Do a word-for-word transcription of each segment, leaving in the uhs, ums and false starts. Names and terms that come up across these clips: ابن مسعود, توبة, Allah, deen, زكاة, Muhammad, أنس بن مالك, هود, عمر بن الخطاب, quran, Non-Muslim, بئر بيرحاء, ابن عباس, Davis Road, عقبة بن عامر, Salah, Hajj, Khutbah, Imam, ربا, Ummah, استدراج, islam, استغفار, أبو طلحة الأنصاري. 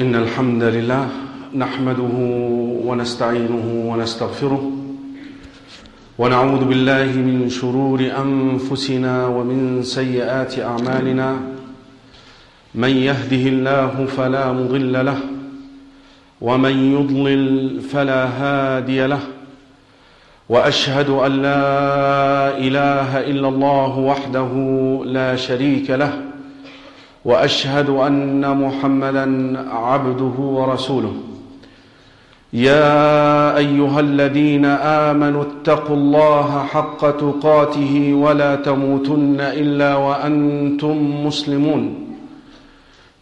إن الحمد لله نحمده ونستعينه ونستغفره ونعوذ بالله من شرور أنفسنا ومن سيئات أعمالنا من يهده الله فلا مضل له ومن يضلل فلا هادي له وأشهد أن لا إله إلا الله وحده لا شريك له وأشهد أن محمدًا عبده ورسوله يا أيها الذين آمنوا اتقوا الله حق تقاته ولا تموتن إلا وأنتم مسلمون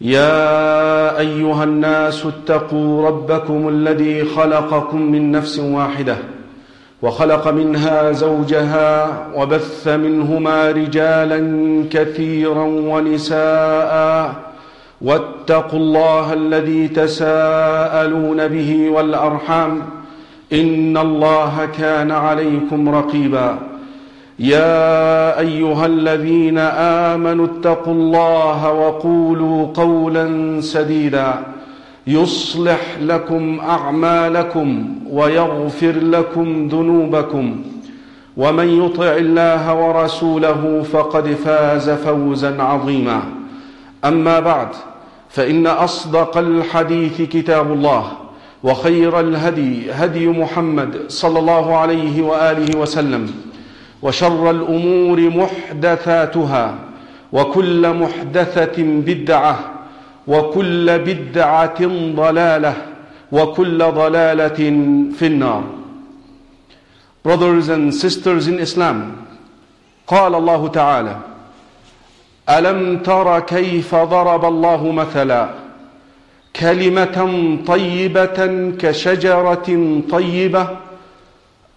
يا أيها الناس اتقوا ربكم الذي خلقكم من نفس واحدة وخلق منها زوجها وبث منهما رجالا كثيرا ونساء واتقوا الله الذي تساءلون به والأرحام إن الله كان عليكم رقيبا يا أيها الذين آمنوا اتقوا الله وقولوا قولا سديدا يصلح لكم أعمالكم ويغفر لكم ذنوبكم ومن يطع الله ورسوله فقد فاز فوزا عظيما أما بعد فإن أصدق الحديث كتاب الله وخير الهدي هدي محمد صلى الله عليه وآله وسلم وشر الأمور محدثاتها وكل محدثة بدعة وكل بدعة ضلالة وكل ضلالة في النار. Brothers and sisters in Islam, قال الله تعالى: ألم تر كيف ضرب الله مثلا كلمة طيبة كشجرة طيبة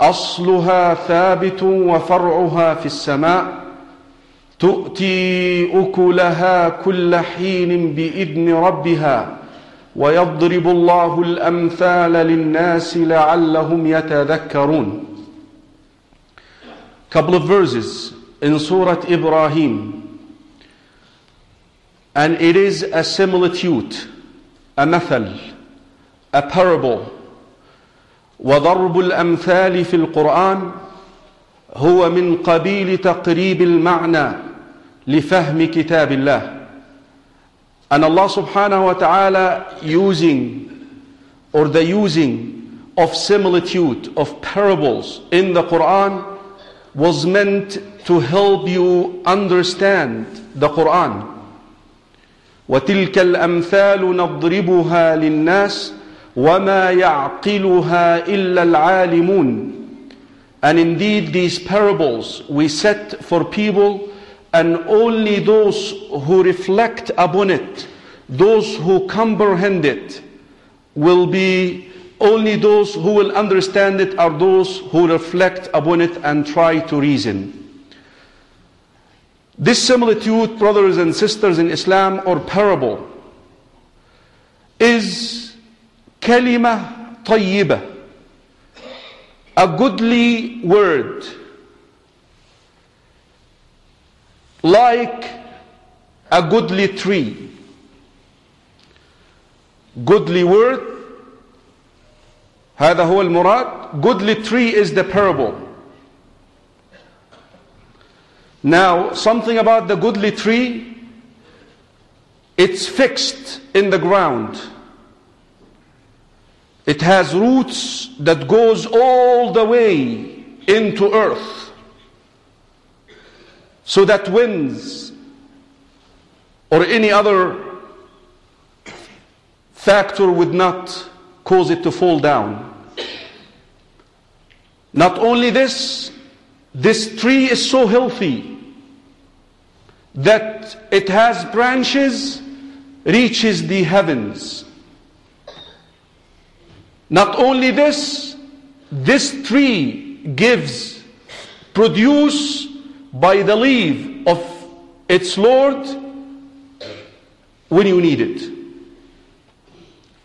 أصلها ثابت وفرعها في السماء تؤتي أكلها كل حين بإذن ربها ويضرب الله الأمثال للناس لعلهم يتذكرون. Couple of verses in Surah Ibrahim. And it is a similitude, a mathal, a parable. وضرب الأمثال في القرآن هو من قبيل تقريب المعنى لفهم كتاب الله. And Allah subhanahu wa ta'ala using or the using of similitude of parables in the Quran was meant to help you understand the Quran. وَتِلْكَ الْأَمْثَالُ نَضْرِبُهَا لِلنَّاسِ وَمَا يَعْقِلُهَا إِلَّا الْعَالِمُونَ. And indeed these parables we set for people, and only those who reflect upon it, those who comprehend it, will be, only those who will understand it are those who reflect upon it and try to reason. This similitude, brothers and sisters in Islam, or parable, is kalima tayyibah, a goodly word, like a goodly tree. Goodly word, هذا هو المراد. Goodly tree is the parable. Now, something about the goodly tree, it's fixed in the ground. It has roots that goes all the way into earth, so that winds or any other factor would not cause it to fall down. Not only this, this tree is so healthy that it has branches, reaches the heavens. Not only this, this tree gives, produce by the leave of its Lord when you need it.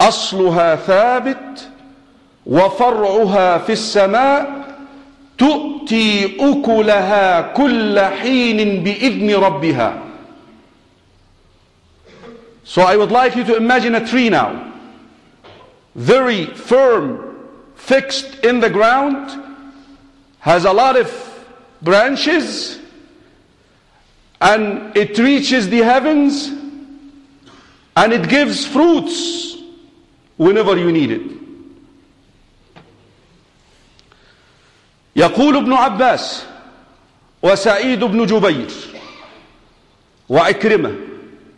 أصلها ثابت وفرعها في السماء تؤتي أكلها كل حين بإذن ربها. So I would like you to imagine a tree now, very firm, fixed in the ground, has a lot of branches, and it reaches the heavens, and it gives fruits whenever you need it. يقول ابن عباس وسعيد بن جبير وعكرمة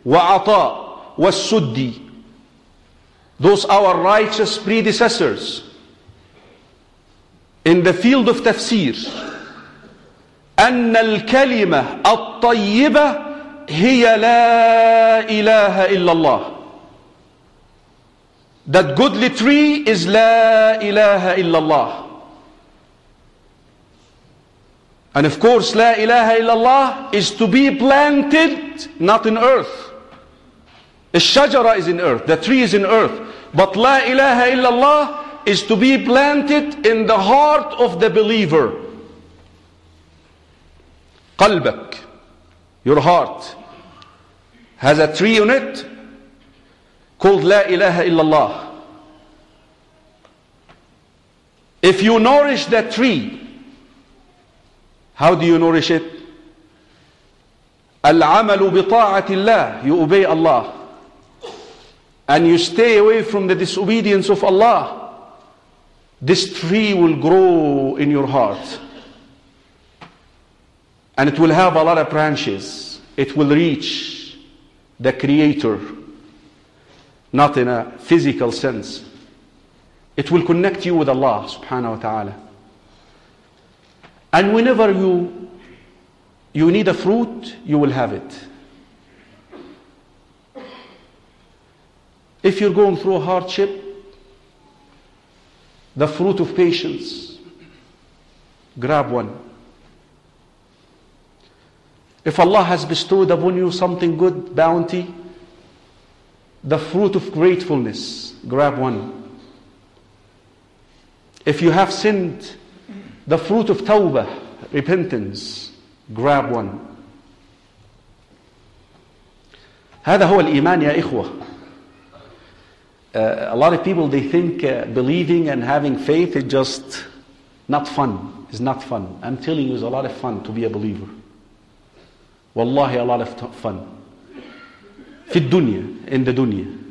وعطاء والسدي, those our righteous predecessors in the field of tafsir, أن الكلمة الطيبة هي لا إله إلا الله. That goodly tree is لا إله إلا الله. And of course, La ilaha illallah is to be planted, not in earth. Ash-shajara is in earth, the tree is in earth. But La ilaha illallah is to be planted in the heart of the believer. Qalbak, your heart, has a tree on it called La ilaha illallah. If you nourish that tree, how do you nourish it? العمل بطاعة الله. You obey Allah. And you stay away from the disobedience of Allah. This tree will grow in your heart. And it will have a lot of branches. It will reach the Creator. Not in a physical sense. It will connect you with Allah subhanahu wa ta'ala. And whenever you, you need a fruit, you will have it. If you're going through hardship, the fruit of patience, grab one. If Allah has bestowed upon you something good, bounty, the fruit of gratefulness, grab one. If you have sinned, the fruit of tawbah, repentance, grab one. هذا هو الإيمان يا إخوة. Uh, a lot of people, they think uh, believing and having faith is just not fun. It's not fun. I'm telling you, it's a lot of fun to be a believer. Wallahi, a lot of fun. في الدنيا, in the dunya.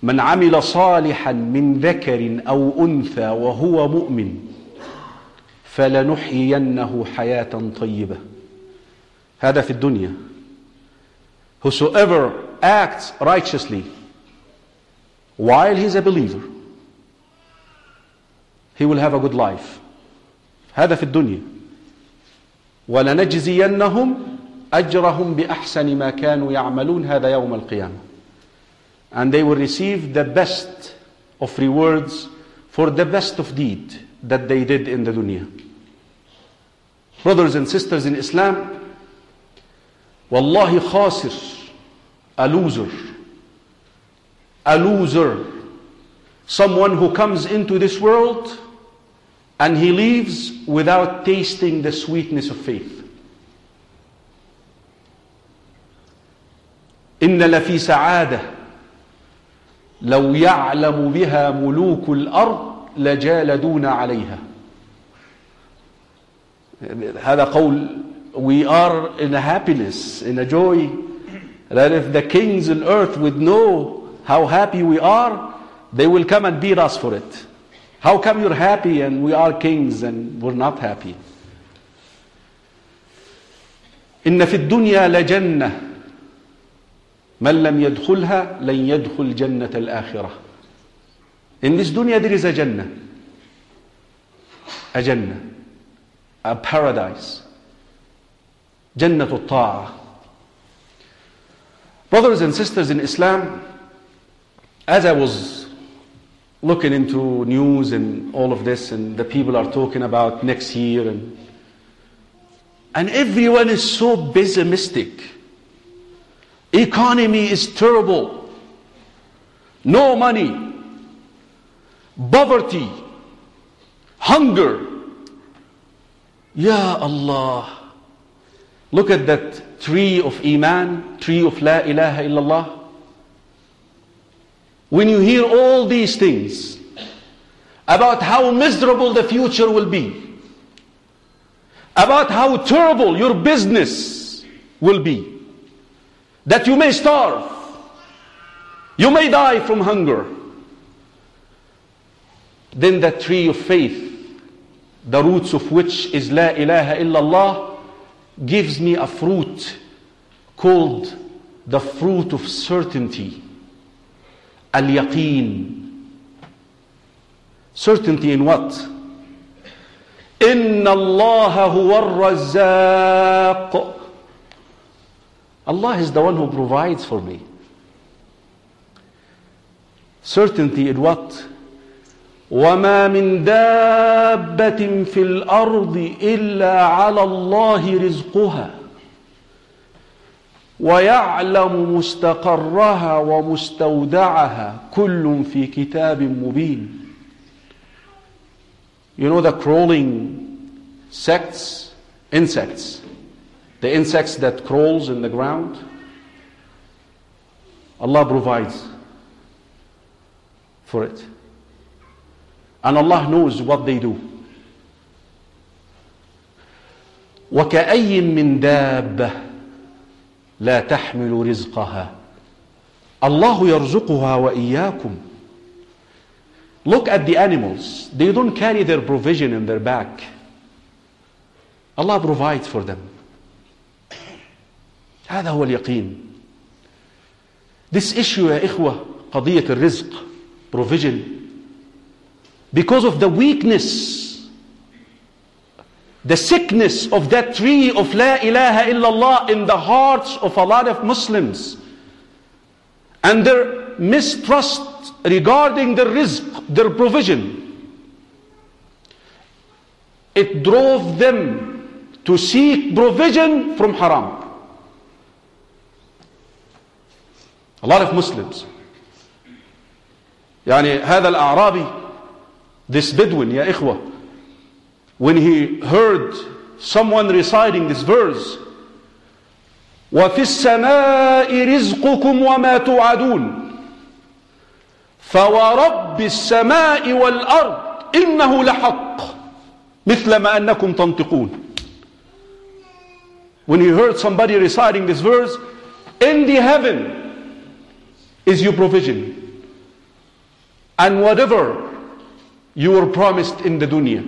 من عمل صالحا من ذكر أو أنثى وهو مؤمن فلنحيينه حياة طيبة. هذا في الدنيا. Whosoever acts righteously while he is a believer, he will have a good life. هذا في الدنيا. ولنجزينهم أجرهم بأحسن ما كانوا يعملون. هذا يوم القيامة. And they will receive the best of rewards for the best of deed that they did in the dunya. Brothers and sisters in Islam, wallahi khasir, a loser, a loser, someone who comes into this world and he leaves without tasting the sweetness of faith. إِنَّ لَفِي سَعَادَةٍ لو يعلم بها ملوك الأرض لجالدون عليها. هذا قول. We are in a happiness, in a joy, that if the kings on earth would know how happy we are, they will come and beat us for it. How come you're happy and we are kings and we're not happy? إن في الدنيا لجنة من لم يدخلها لن يدخل جنة الآخرة. In this dunya there is a jannah, a jannah, a paradise, جنة الطاعة. Brothers and sisters in Islam, as I was looking into news and all of this, and the people are talking about next year, and and everyone is so pessimistic. Economy is terrible. No money. Poverty. Hunger. Ya Allah. Look at that tree of Iman, tree of La ilaha illallah. When you hear all these things about how miserable the future will be, about how terrible your business will be, that you may starve, you may die from hunger, then the tree of faith, the roots of which is La ilaha illallah, gives me a fruit called the fruit of certainty, al-yaqeen. Certainty in what? Inna Allah huwa ar-razzaq. Allah is the one who provides for me. Certainty in what? وَمَا مِن دَابَّةٍ فِي الْأَرْضِ إِلَّا عَلَى اللَّهِ رِزْقُهَا وَيَعْلَمُ مُسْتَقَرَّهَا وَمُسْتَوْدَعَهَا كُلٌّ فِي كِتَابٍ مُبِينٍ. You know the crawling sects, insects, the insects that crawls in the ground? Allah provides for it. And Allah knows what they do. وَكَأَيٍّ مِّن دَابَّةٍ لَا تَحْمِلُ رِزْقَهَا اللَّهُ يَرْزُقُهَا وَإِيَّاكُمْ. Look at the animals. They don't carry their provision in their back. Allah provides for them. هذا هو اليقين. This issue يا إخوة, قضية الرزق, provision, because of the weakness, the sickness of that tree of La ilaha illallah in the hearts of a lot of Muslims, and their mistrust regarding the rizq, their provision, it drove them to seek provision from haram. A lot of Muslims. يعني هذا الأعرابي, this Bedouin, ya ikhwa, when he heard someone reciting this verse, وَفِي السَّمَاءِ رِزْقُكُمْ وَمَا تُوْعَدُونَ فَوَرَبِّ السَّمَاءِ وَالْأَرْضِ إِنَّهُ لَحَقٌّ مِثْلَ مَا أَنَّكُمْ تَنْطِقُونَ. When he heard somebody reciting this verse, in the heaven is your provision, and whatever you were promised in the dunya,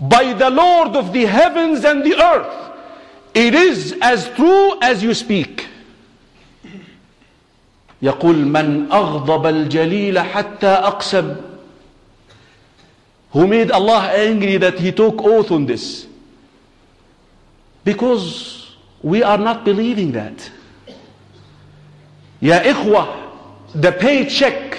by the Lord of the heavens and the earth, it is as true as you speak. يقول من أغضب الجليل حتى أقسم. Who made Allah angry that he took oath on this? Because we are not believing that. يا إخوة, the paycheck,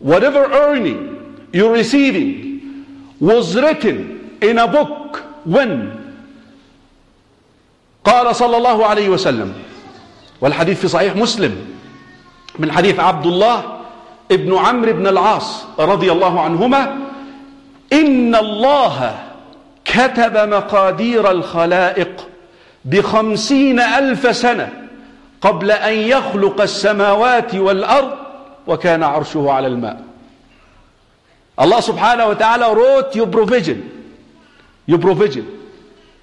whatever earning you're receiving, was written in a book when قال صلى الله عليه وسلم, والحديث في صحيح مسلم من حديث عبد الله ابن عمرو بن العاص رضي الله عنهما, إن الله كتب مقادير الخلائق بخمسين ألف سنة قبل أن يخلق السماوات والأرض وَكَانَ عَرْشُهُ عَلَى الْمَاءِ. Allah subhanahu wa ta'ala wrote your provision, your provision,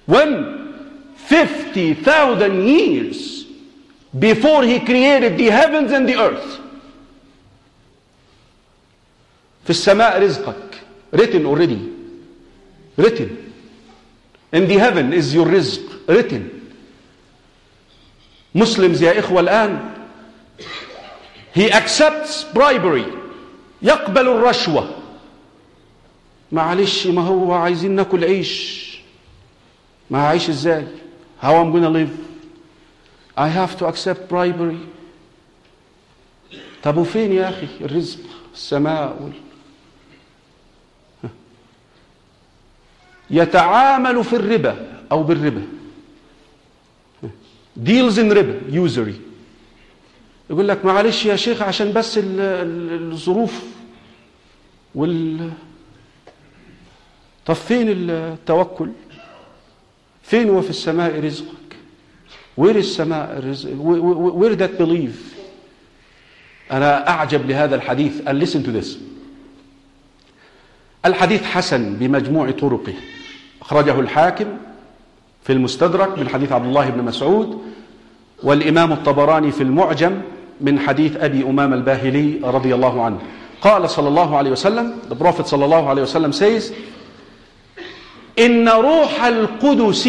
when fifty thousand years before He created the heavens and the earth. فِي السَّمَاءِ رِزْقَكَ, written already, written. In the heaven is your rizq, written. Muslims, يا إخوة, الآن he accepts bribery, يقبل الرشوة. معلش, ما هو عايزين ناكل عيش, ما هعيش ازاي, how I'm gonna live, I have to accept bribery. طب وفين يا أخي الرزق, السماء وال... يتعامل في الربا أو بالربا, deals in riba, usury. يقول لك معلش يا شيخ عشان بس الظروف وال... طب فين التوكل, فين وفي السماء رزقك. Where is السماء رزق? Where that belief? أنا أعجب لهذا الحديث. And listen to this. الحديث حسن بمجموع طرقه. أخرجه الحاكم في المستدرك من حديث عبد الله بن مسعود، والإمام الطبراني في المعجم من حديث أبي أمامة الباهلي رضي الله عنه. قال صلى الله عليه وسلم, the Prophet صلى الله عليه وسلم says, إن روح القدس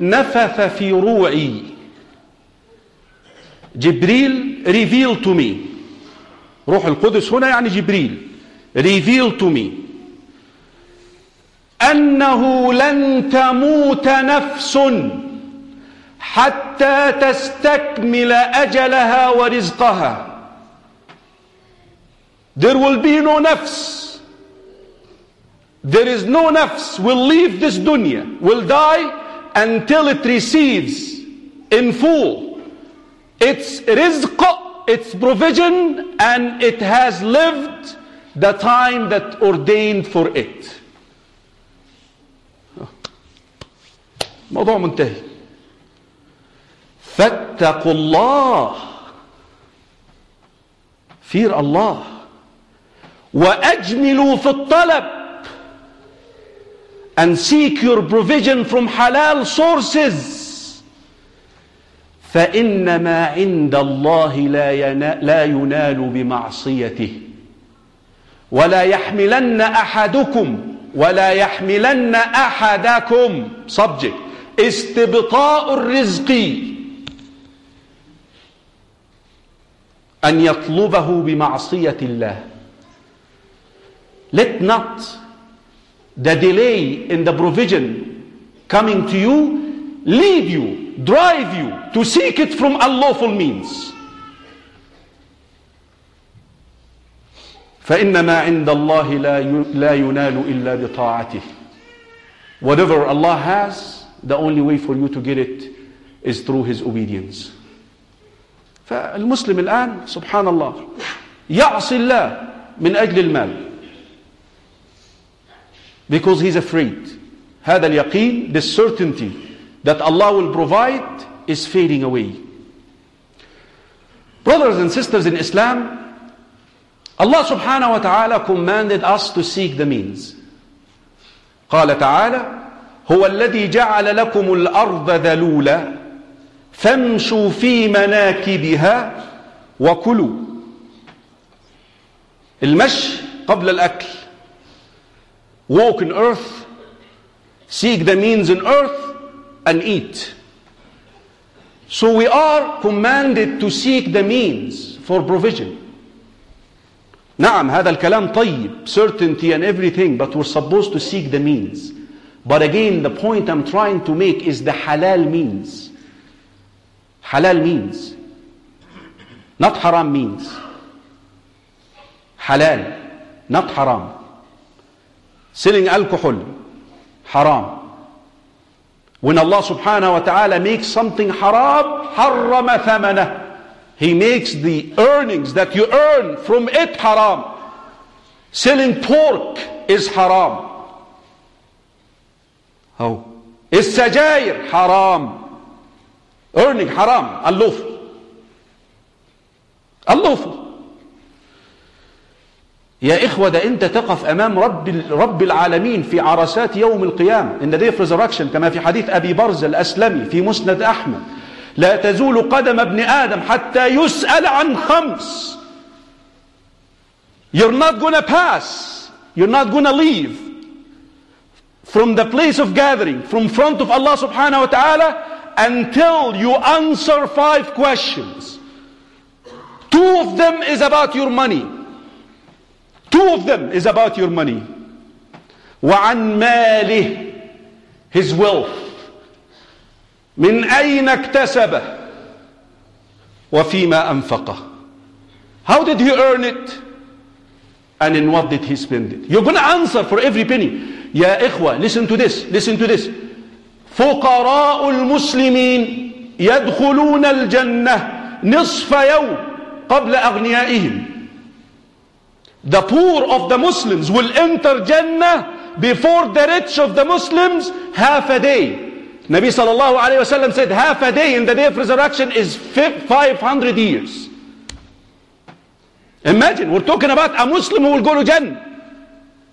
نفث في روعي. جبريل revealed to me. روح القدس هنا يعني جبريل. revealed to me. أنه لن تموت نفس حتى تستكمل أجلها ورزقها. There will be no nafs. There is no nafs will leave this dunya, will die until it receives in full its rizq, its provision, and it has lived the time that ordained for it. موضوع منتهي. فاتقوا الله. Fear Allah. وأجملوا في الطلب. And seek your provision from halal sources. فإن ما عند الله لا ينال بمعصيته. ولا يحملن أحدكم ولا يحملن أحدكم subject استبطاء الرزق أن يطلبه بمعصية الله. Let not the delay in the provision coming to you lead you, drive you to seek it from unlawful means. فإنما عند الله لا ينال إلا بطاعته. Whatever Allah has, the only way for you to get it is through his obedience. فالمسلم الآن سبحان الله يعصي الله من أجل المال. Because he's afraid. هذا اليقين, this certainty that Allah will provide is fading away. Brothers and sisters in Islam, Allah subhanahu wa ta'ala commanded us to seek the means. قال تعالى هو الذي جعل لكم الأرض ذلولا فامشوا في مناكبها وكلوا. المشي قبل الأكل. Walk in earth, seek the means in earth and eat. So we are commanded to seek the means for provision. نعم هذا الكلام طيب, certainty and everything, but we're supposed to seek the means. But again, the point I'm trying to make is the halal means. Halal means. Not haram means. Halal, not haram. Selling alcohol, haram. When Allah subhanahu wa ta'ala makes something haram, harrama thamana. He makes the earnings that you earn from it haram. Selling pork is haram. Oh. السجاير حرام. Earning حرام. اللوفل. اللوفل. يا إخوة, ده أنت تقف أمام رب, رب العالمين في عرسات يوم القيامة. In the day of resurrection, كما في حديث أبي برز الأسلمي في مسند أحمد. لا تزول قدم ابن آدم حتى يسأل عن خمس. You're not gonna pass. You're not gonna leave. From the place of gathering, from front of Allah subhanahu wa ta'ala, until you answer five questions. Two of them is about your money. Two of them is about your money. وَعَنْ مَالِهِ, his wealth. مِنْ أَيْنَ اكْتَسَبَهُ وَفِيمَا أَنْفَقَهُ. How did he earn it? And in what did he spend it? You're going to answer for every penny. يا إخوة, listen to this, listen to this. فقراء المسلمين يدخلون الجنة نصف يوم قبل أغنيائهم. The poor of the Muslims will enter Jannah before the rich of the Muslims half a day. Nabi sallallahu alayhi wa sallam said, half a day in the day of resurrection is five hundred years. Imagine, we're talking about a Muslim who will go to Jannah.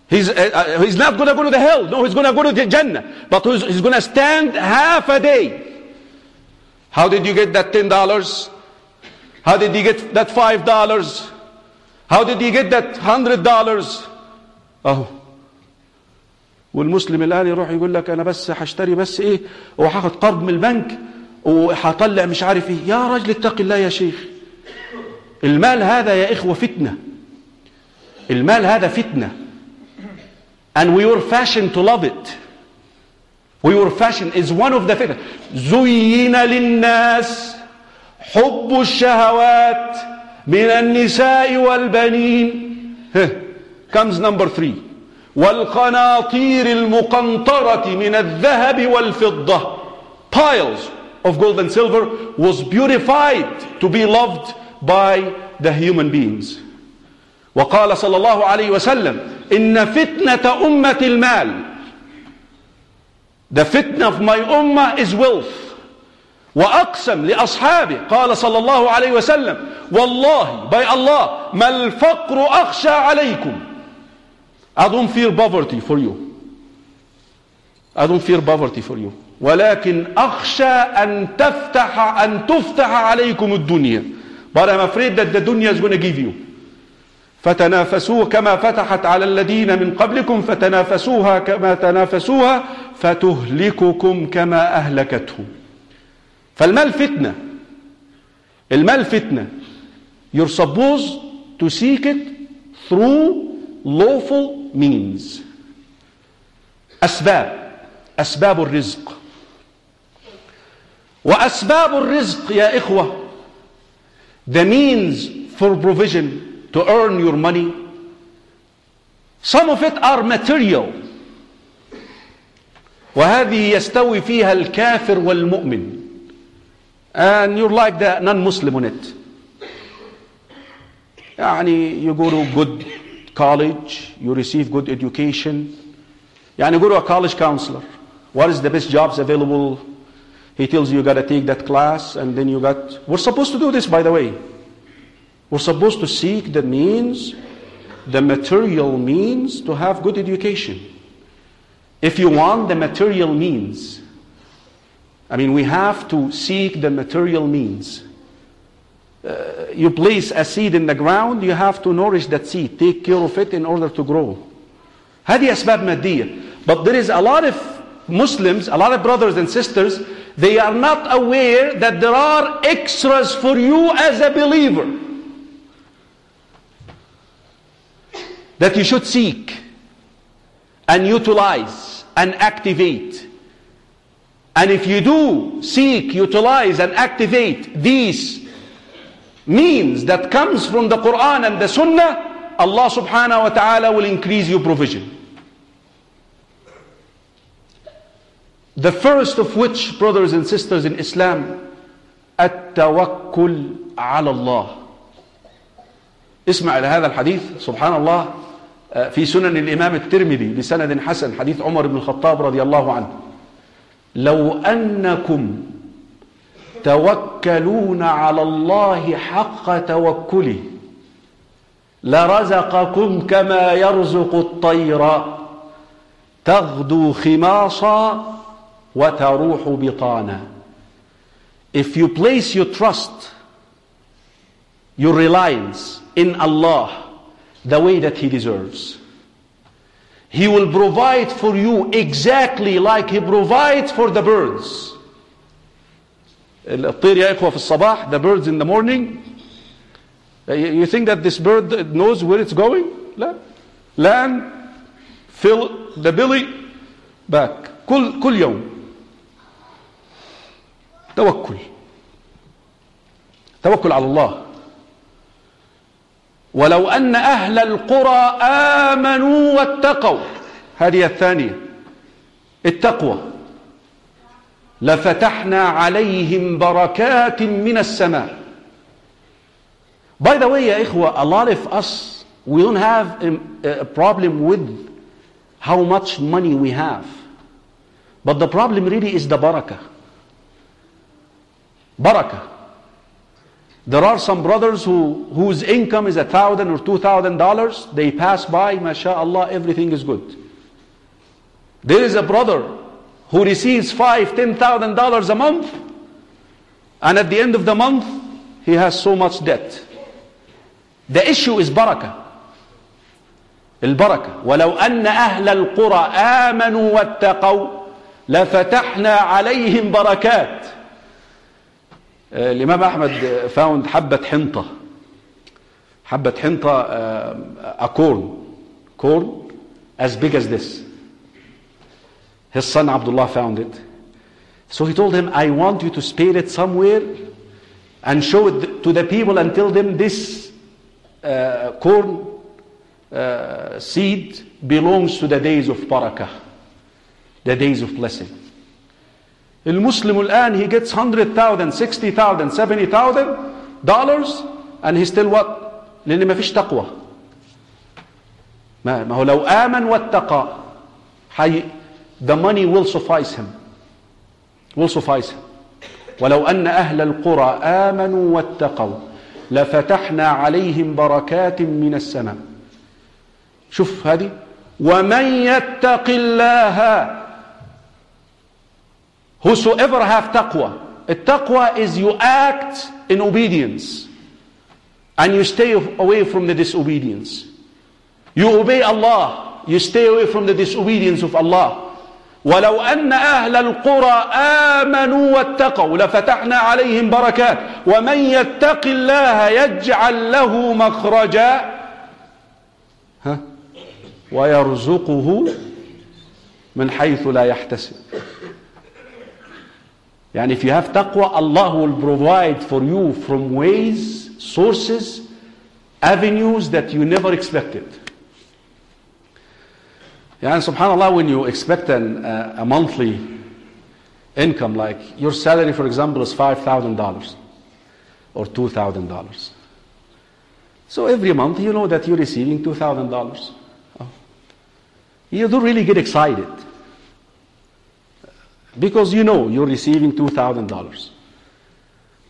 He's, uh, he's not going to go to the hell. No, he's going to go to Jannah. But he's, he's going to stand half a day. How did you get that ten dollars? How did you get that five dollars? How did you get that one hundred dollars? أهو. والمسلم الآن يروح يقول لك أنا بس هشتري بس إيه وهاخد قرض من البنك وهطلع مش عارف إيه. يا راجل اتق الله يا شيخ. المال هذا يا إخوة فتنة. المال هذا فتنة. And we were fashioned to love it. We were fashioned. It's one of the fitnah. زين للناس حب الشهوات من النساء والبنين. Comes number three. والقناطير المقنطرة من الذهب والفضة. Piles of gold and silver was beautified to be loved by the human beings. وقال صلى الله عليه وسلم إن فتنة أمة المال. The fitna of my ummah is wealth. وأقسم لأصحابه قال صلى الله عليه وسلم والله by Allah ما الفقر أخشى عليكم. I don't fear poverty for you. I don't fear poverty for you. ولكن أخشى أن تفتح أن تفتح عليكم الدنيا. But I'm afraid that the dunya is going to give you. فتنافسوا كما فتحت على الذين من قبلكم فتنافسوها كما تنافسوها فتهلككم كما أهلكتهم. فالمال فتنة. المال فتنة. You're supposed to seek it through lawful means. أسباب. أسباب الرزق. وأسباب الرزق يا إخوة. The means for provision. To earn your money. Some of it are material. وهذه يستوي فيها الكافر والمؤمن. And you're like the non-Muslim on it. يعني you go to good college. You receive good education. يعني go to a college counselor. What is the best jobs available? He tells you you got to take that class. And then you got... We're supposed to do this, by the way. We're supposed to seek the means, the material means to have good education. If you want the material means, I mean, we have to seek the material means. Uh, you place a seed in the ground, you have to nourish that seed, take care of it in order to grow. هذه أسباب مادية. But there is a lot of Muslims, a lot of brothers and sisters, they are not aware that there are extras for you as a believer. That you should seek and utilize and activate. And if you do seek, utilize and activate these means that comes from the Quran and the Sunnah, Allah subhanahu wa ta'ala will increase your provision. The first of which, brothers and sisters in Islam, التوكل على الله. اسمع إلى هذا الحديث سبحان الله في سنن الإمام الترمذي بسند حسن حديث عمر بن الخطاب رضي الله عنه لو أنكم توكلون على الله حق توكله لرزقكم كما يرزق الطير تغدو خماصا وتروح بطانا. If you place your trust, your reliance in Allah the way that He deserves, He will provide for you exactly like He provides for the birds. الطير يا إخوة في الصباح, the birds in the morning. You think that this bird knows where it's going? لا. Land, fill the belly, back. كل كل يوم توكل توكل على الله. ولو أن أهل القرى آمنوا واتقوا, هذه الثانية التقوى, لفتحنا عليهم بركات من السماء. By the way يا إخوة, a lot of us, we don't have a problem with how much money we have. But the problem really is the barakah. Barakah. There are some brothers who, whose income is a thousand or two thousand dollars. They pass by, mashallah, everything is good. There is a brother who receives five, ten thousand dollars a month, and at the end of the month, he has so much debt. The issue is barakah. البركة. وَلَوْ أَنَّ أَهْلَ الْقُرَى آمَنُوا وَاتَّقَوْا لَفَتَحْنَا عَلَيْهِمْ بَرَكَاتٍ. uh, Imam Ahmad found حبة حنطة. حبة حنطة, uh, a corn. Corn as big as this. His son Abdullah found it. So he told him, I want you to spare it somewhere and show it to the people and tell them this uh, corn Uh, seed belongs to the days of barakah, the days of blessing. Al-Muslim al-an, he gets one hundred thousand, sixty thousand, seventy thousand dollars, and he still what? لأن ما فيش تقوى. ما هو لو آمن واتقى حي, the money will suffice him, will suffice him. ولو أن أهل القرى آمنوا واتقوا لفتحنا عليهم بركات من السماء. شوف هذه، وَمَنْ يَتَّقِ اللَّهَ. Whosoever have taqwa. Taqwa is you act in obedience and you stay away from the disobedience. You obey Allah, you stay away from the disobedience of Allah. وَلَوْ أَنَّ أَهْلَ الْقُرَى آمَنُوا وَاتَّقَوْا لَفَتَحْنَا عَلَيْهِمْ بَرَكَاتٍ وَمَنْ يَتَّقِ اللَّهَ يَجْعَلْ لَهُ مَخْرَجًا ها؟ ويرزقه من حيث لا يحتسب. يعني if you have taqwa, Allah will provide for you from ways, sources, avenues that you never expected. يعني subhanallah, when you expect an, uh, a monthly income, like your salary for example is five thousand dollars or two thousand dollars. So every month you know that you're receiving two thousand dollars. You don't really get excited because you know you're receiving two thousand dollars.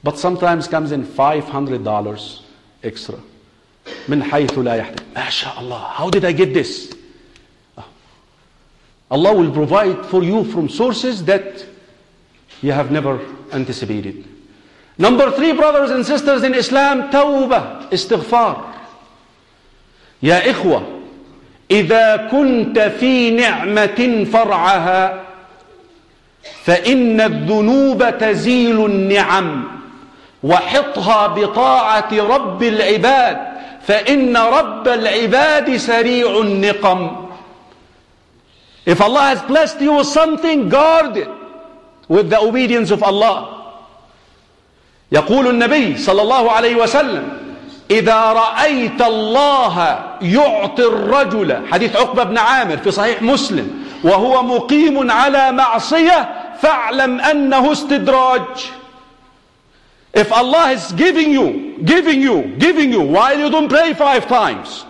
But sometimes comes in five hundred dollars extra. من حيث لا يحتسب. MashaAllah, how did I get this? Allah will provide for you from sources that you have never anticipated. Number three, brothers and sisters in Islam, tawbah, istighfar. يا إخوة إذا كنت في نعمة فرعها فإن الذنوب تزيل النعم وحطها بطاعة رب العباد فإن رب العباد سريع النقم. If Allah has blessed you with something, guard it with the obedience of Allah. يقول النبي صلى الله عليه وسلم إذا رأيت الله يعطي الرجل، حديث عقبة بن عامر في صحيح مسلم، وهو مقيم على معصية فاعلم أنه استدراج. If Allah is giving you, giving you, giving you while you don't pray five times,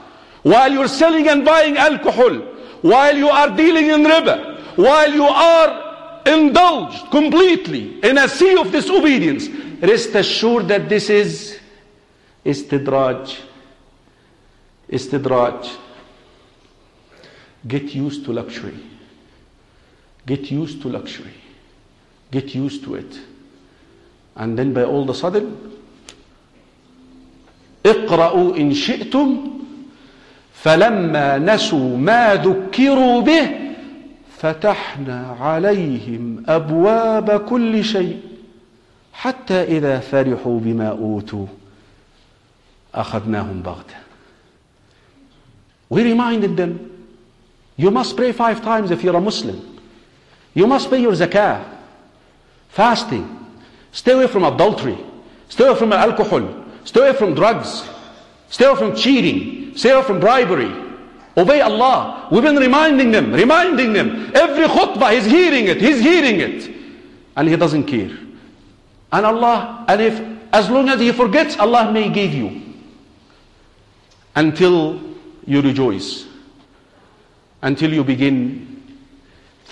while you're selling and buying alcohol, while you are dealing in riba, while you are indulged completely in a sea of disobedience, rest assured that this is استدراج. استدراج. Get used to luxury. Get used to luxury. Get used to it. And then by all of a sudden, اقرأوا إن شئتم فلما نسوا ما ذكروا به فتحنا عليهم أبواب كل شيء حتى إذا فرحوا بما أوتوا أخذناهم بغتة. We reminded them, you must pray five times if you're a Muslim. You must pay your zakah, fasting, stay away from adultery, stay away from alcohol, stay away from drugs, stay away from cheating, stay away from bribery. Obey Allah. We've been reminding them, reminding them. Every khutbah, he's hearing it, he's hearing it. And he doesn't care. And Allah, and if, as long as he forgets, Allah may give you. Until you rejoice, until you begin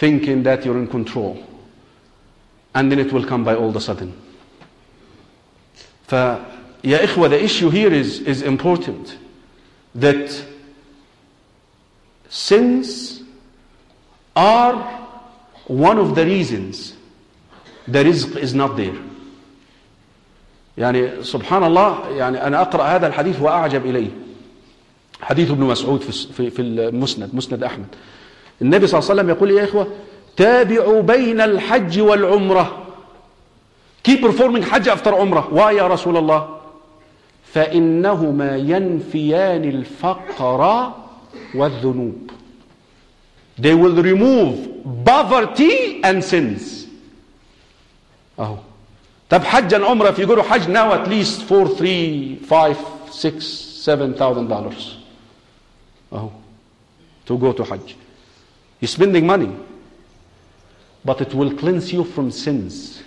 thinking that you're in control, and then it will come by all of a sudden. فيا إخوة, the issue here is, is important, that sins are one of the reasons the rizq is not there. يعني سبحان الله, يعني أنا أقرأ هذا الحديث وأعجب إليه. حديث ابن مسعود في في المسند, مسند أحمد, النبي صلى الله عليه وسلم يقول يا إخوة, تابعوا بين الحج والعمرة. Keep performing Hajj after Umrah. Why يا رسول الله؟ فإنهما ينفيان الفقر والذنوب. They will remove poverty and sins. Oh. طب حج and Umrah, if you go to Hajj now, at least four, three, five, six, seven thousand dollars. Oh. To go to Hajj. You're spending money. But it will cleanse you from sins.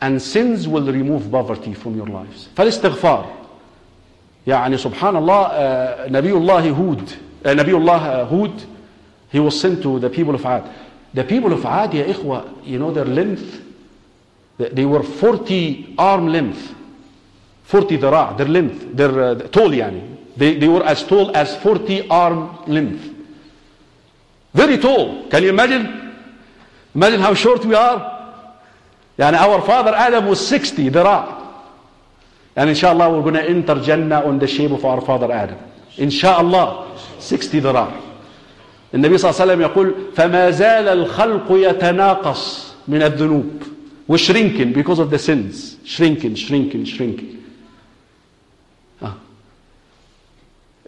And sins will remove poverty from your lives. فالاستغفار, يعني سبحان الله, uh, نبي الله هود, uh, نبي الله هود, he was sent to the people of Ad. The people of Ad, يا إخوة, you know their length, they were forty arm length, forty ذراع, their length, their uh, tall, يعني they, they were as tall as forty arm length, very tall. Can you imagine? Imagine how short we are. يعني our father Adam was sixty ذراع. And inshallah we're going to enter Jannah on the shape of our father Adam. Inshallah sixty ذراع. النبي صلى الله عليه وسلم يقول فما زال الخلق يتناقص من الذنوب. We're shrinking because of the sins. Shrinking, shrinking, shrinking. Ah.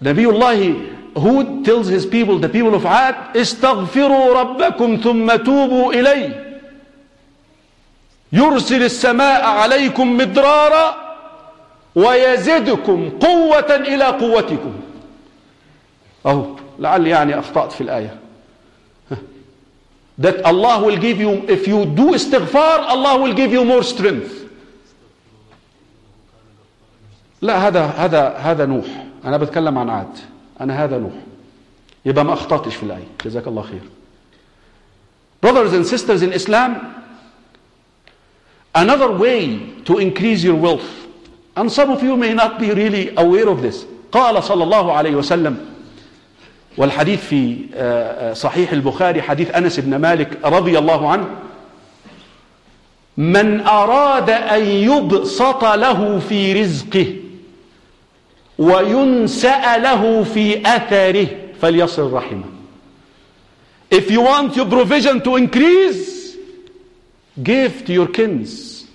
نبي الله Hud tells his people, the people of Ad, استغفروا ربكم ثم توبوا إليه. يرسل السماء عليكم مدرارا ويزدكم قوة إلى قوتكم. أهو لعل يعني أخطأت في الآية. That Allah will give you, if you do استغفار, Allah will give you more strength. لا, هذا هذا هذا نوح. أنا بتكلم عن عاد. أنا هذا نوح. يبقى ما أخطأتش في الآية. جزاك الله خير. Brothers and sisters in Islam, another way to increase your wealth, and some of you may not be really aware of this. قال صلى الله عليه وسلم, والحديث في صحيح البخاري, حديث أنس بن مالك رضي الله عنه, من أراد أن يبسط له في رزقه وينسأ له في أثره فليصل رحمه. If you want your provision to increase, give to your kins.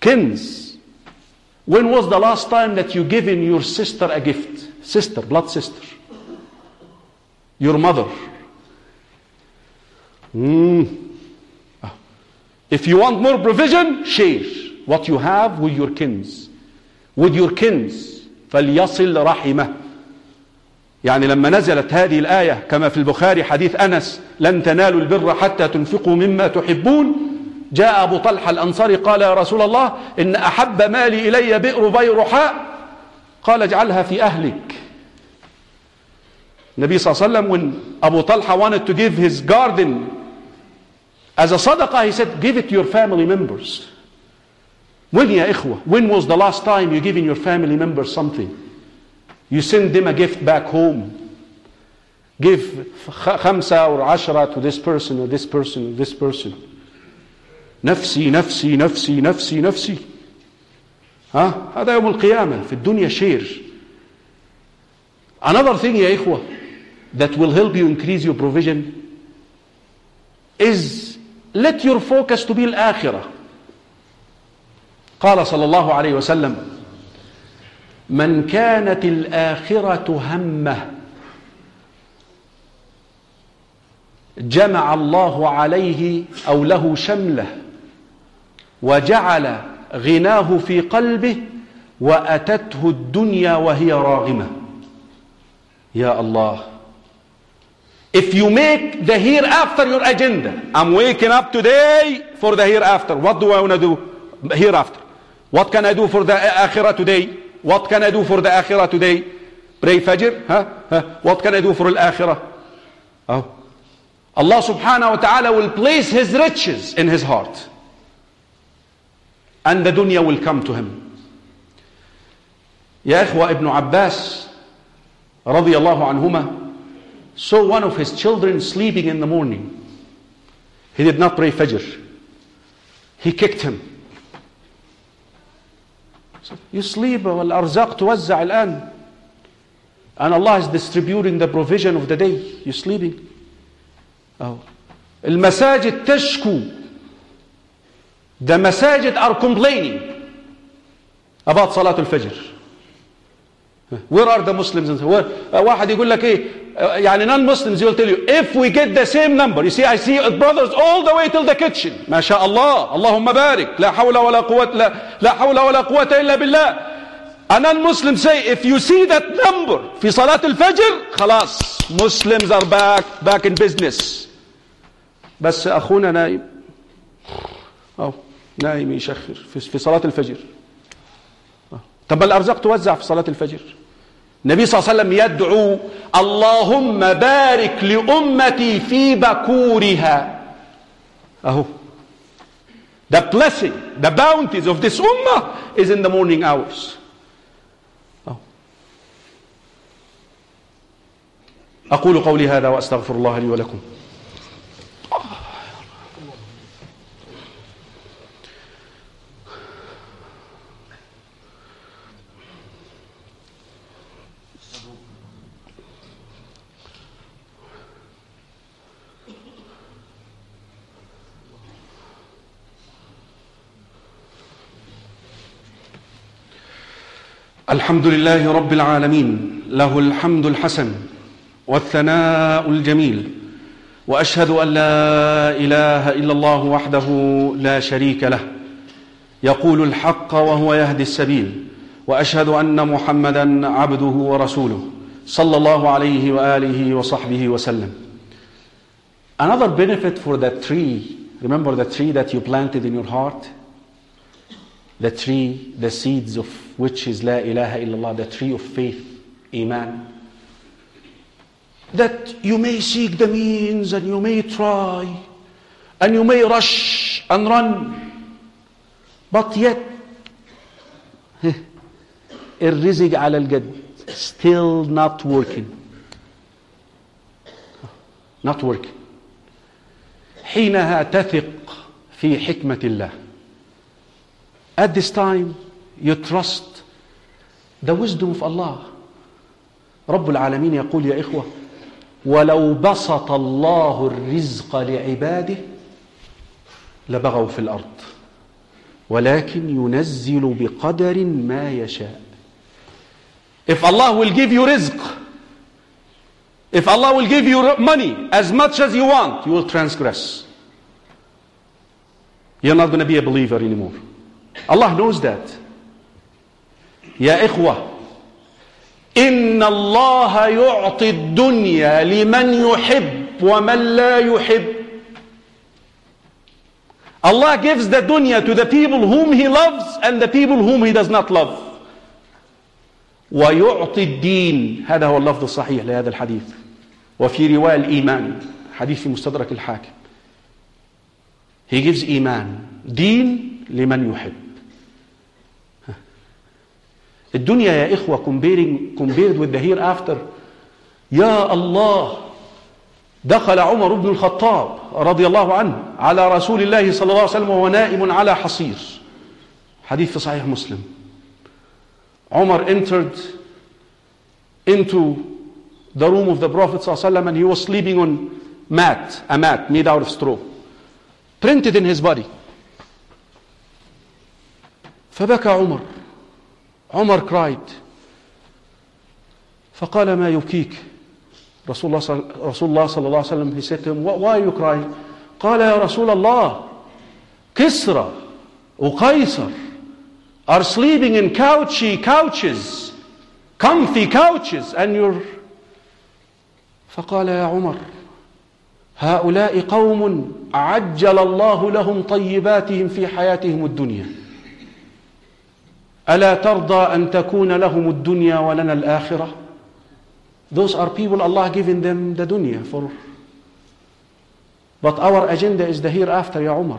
Kins. When was the last time that you given your sister a gift? Sister, blood sister. Your mother. Mm. If you want more provision, share what you have with your kins. With your kins. فليصل رحمه. يعني لما نزلت هذه الآية كما في البخاري حديث أنس, لن تنالوا البر حتى تنفقوا مما تحبون, جاء أبو طلحة الأنصاري قال يا رسول الله إن أحب مالي إلي بئر بيرحاء, قال اجعلها في أهلك. النبي صلى الله عليه وسلم, when Abu Talha wanted to give his garden as a sadaqah, he said give it to your family members. When يا إخوة, when was the last time you giving your family members something? You send them a gift back home. Give خمسة or عشرة to this person or this person or this person. نفسي نفسي نفسي نفسي نفسي. ها, هذا يوم القيامة في الدنيا شير. Another thing يا إخوة that will help you increase your provision is let your focus to be الآخرة. قال صلى الله عليه وسلم من كانت الآخرة همه جمع الله عليه أو له شمله وجعل غناه في قلبه وأتته الدنيا وهي راغمة. يا الله, if you make the hereafter your agenda, I'm waking up today for the hereafter. What do I want to do hereafter? What can I do for the آخرة today? What can I do for the akhirah today? Pray Fajr? Huh? Huh? What can I do for the akhirah? Oh. Allah subhanahu wa ta'ala will place his riches in his heart. And the dunya will come to him. Ya ikhwa, Ibn Abbas radiyallahu anhuma saw one of his children sleeping in the morning. He did not pray Fajr. He kicked him. He said, you sleep, wal-arzaq tuwazza' al-an. And Allah is distributing the provision of the day. You're sleeping. Oh. Al-masajid tashku. The masajid are complaining about Salatul Fajr. Where are the Muslims? Where? واحد يقول لك إيه يعني non-Muslims will tell you if we get the same number. You see, I see brothers all the way till the kitchen. ما شاء الله. اللهم بارك. لا حول ولا قوة لا لا حول ولا قوة إلا بالله. A non-Muslim say if you see that number في صلاة الفجر خلاص Muslims are back back in business. بس أخونا نائم. أو نائم يشخر في في صلاة الفجر. طب الأرزاق توزع في صلاة الفجر. النبي صلى الله عليه وسلم يدعو اللهم بارك لأمتي في بكورها. أهو. The blessing, the bounties of this ummah is in the morning hours. أهو. أقول قولي هذا وأستغفر الله لي ولكم. الحمد لله رب العالمين، له الحمد الحسن والثناء الجميل، وأشهد أن لا إله إلا الله وحده لا شريك له، يقول الحق وهو يهدي السبيل، وأشهد أن محمدا عبده ورسوله صلى الله عليه وآله وصحبه وسلم. Another benefit for that tree, remember the tree that you planted in your heart? The tree, the seeds of which is La ilaha illallah, the tree of faith, Iman. That you may seek the means and you may try and you may rush and run. But yet, الرزق على الجد, still not working. Not working. حينها تثق في حكمة الله. At this time, you trust the wisdom of Allah. رب العالمين يقول يا إخوة ولو بسط الله الرزق لعباده لبغوا في الأرض ولكن ينزل بقدر ما يشاء. If Allah will give you rizq, if Allah will give you money as much as you want, you will transgress. You're not going to be a believer anymore. Allah knows that. يا إخوة إن الله يعطي الدنيا لمن يحب ومن لا يحب. Allah gives the dunya to the people whom He loves and the people whom He does not love. ويعطي الدين, هذا هو اللفظ الصحيح لهذا الحديث, وفي رواية الإيمان, حديث مستدرك الحاكم. He gives إيمان, دين لمن يحب. الدنيا يا إخوة comparing, compared with the hereafter. يا الله, دخل عمر بن الخطاب رضي الله عنه على رسول الله صلى الله عليه وسلم وهو نائم على حصير, حديث في صحيح مسلم. Umar entered into the room of the Prophet صلى الله عليه وسلم and he was sleeping on mat, a mat made out of straw printed in his body. فبكى عمر. Umar cried. فقال ما يبكيك رسول الله رسول الله صلى الله عليه وسلم. He said to him, why are you crying? قال يا رسول الله كسرى وقيصر are sleeping in couchy couches, comfy couches, and you're. فقال يا عمر هؤلاء قوم عجل الله لهم طيباتهم في حياتهم الدنيا. ألا ترضى أن تكون لهم الدنيا ولنا الآخرة. Those are people Allah given them the dunya for But our agenda is the hereafter, Ya Umar.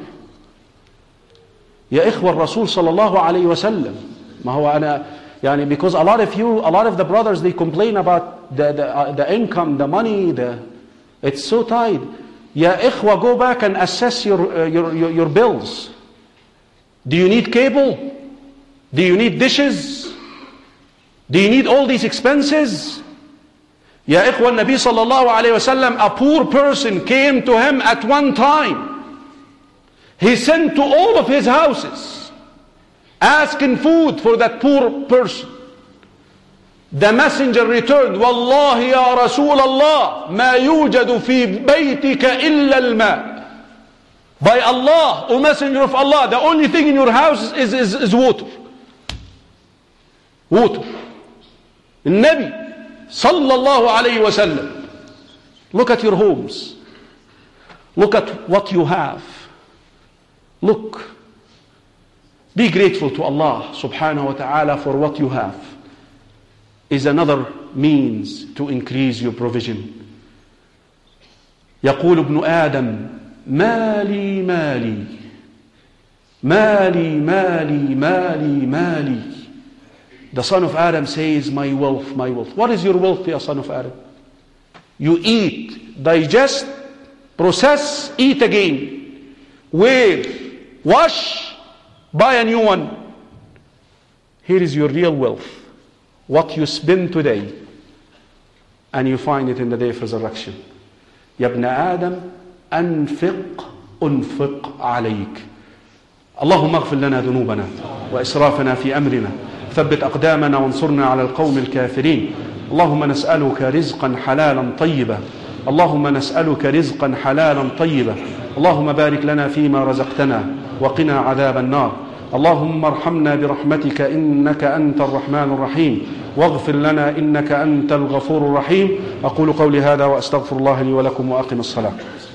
Ya Ikhwa, Rasul sallallahu alayhi wa sallam. Ma huwa ana, yani, because a lot of you, a lot of the brothers, they complain about the, the, uh, the income, the money, the, it's so tight. Ya Ikhwa, go back and assess your, uh, your, your, your bills. Do you need cable? Do you need dishes? Do you need all these expenses? Ya Ikhwa, Nabi sallallahu alayhi wa sallam, a poor person came to him at one time. He sent to all of his houses, asking food for that poor person. The messenger returned, Wallahi ya Rasulallah, ma yujadu fi baytika illa al-ma. By Allah, O Messenger of Allah, the only thing in your house is, is, is water. Water. Nabi sallallahu alayhi wa sallam. Look at your homes. Look at what you have. Look. Be grateful to Allah subhanahu wa ta'ala for what you have. Is another means to increase your provision. يقول ابن آدم مالي مالي مالي مالي مالي مالي. The son of Adam says, my wealth, my wealth. What is your wealth, dear son of Adam? You eat, digest, process, eat again. Wear, wash, buy a new one. Here is your real wealth. What you spend today, and you find it in the day of resurrection. Ya ibn Adam, anfiq, unfiq alayk. Allahumma aghfir lana dhunubana, wa israfana fi amrina. ثبت أقدامنا وانصرنا على القوم الكافرين. اللهم نسألك رزقا حلالا طيبا. اللهم نسألك رزقا حلالا طيبا. اللهم بارك لنا فيما رزقتنا وقنا عذاب النار. اللهم ارحمنا برحمتك إنك أنت الرحمن الرحيم. واغفر لنا إنك أنت الغفور الرحيم. أقول قولي هذا وأستغفر الله لي ولكم وأقم الصلاة.